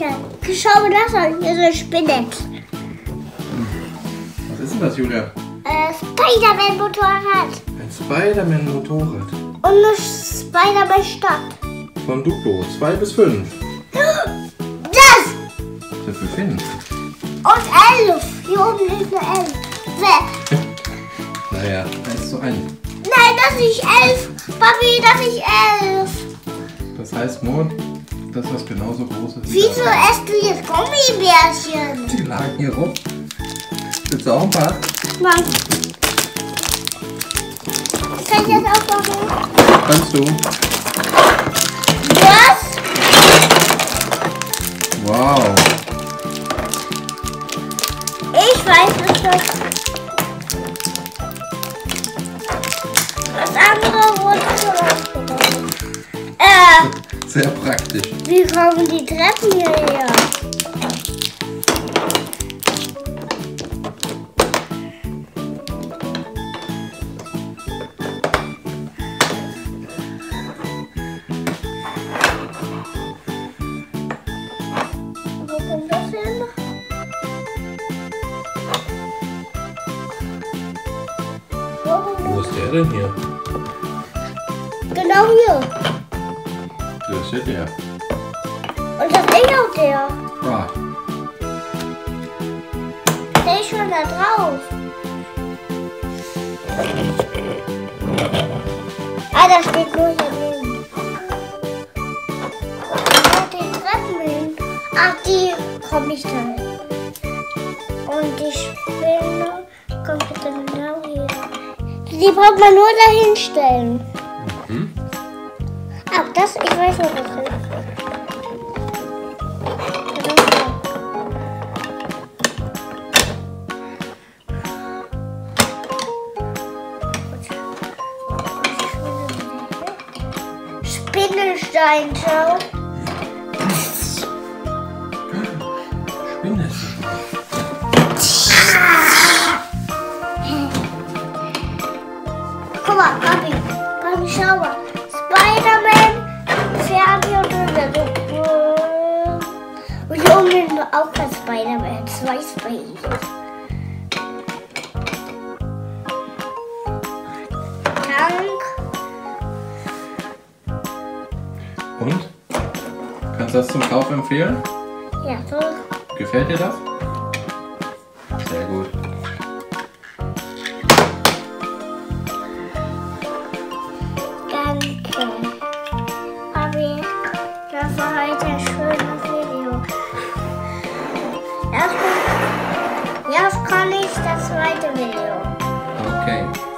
Spinne. Schau mal das an, hier ist eine Spinne. Was ist denn das, Julia? Spider-Man-Motorrad. Ein Spider-Man-Motorrad. Und eine Spider-Man-Stadt. Von Duplo, 2 bis 5. Das! Das ist ein 5. Und 11. Hier oben liegt eine 11. Naja, 1:1. Nein, das ist nicht 11. Papi, das ist nicht 11. Das heißt, Mond, dass das genauso groß ist. Wieso esst du jetzt Gummibärchen? Die lagen hier rum. Willst du auch ein paar? Nein. Kann ich das auch machen? Kannst du. Was? Wow. Ich weiß es nicht. Das andere wurde schon. Sehr praktisch. Wie kommen die Treppen hierher? Wo kommt das hin? Wo ist der denn hier? Genau hier. Das ist ja der. Und das ist auch der. Ah. Der ist schon da drauf. Ah, da steht nur hier oben. Und die Treppen hin. Ach, die komme ich dann. Und die Spinne kommt dann genau hier. Die braucht man nur dahin stellen. Mhm. Ah, das, ich weiß noch nicht. Spinnenstein, schau. Spinnenstein. Guck mal, Papi, schau mal. Spider-Man, Fernseh und hier oben sind auch kein Spider-Man, 2 Spider. Tank. Und? Kannst du das zum Kauf empfehlen? Ja, so. Gefällt dir das? Sehr gut. Das war heute ein schönes Video. Erst kann ich das zweite Video. Okay.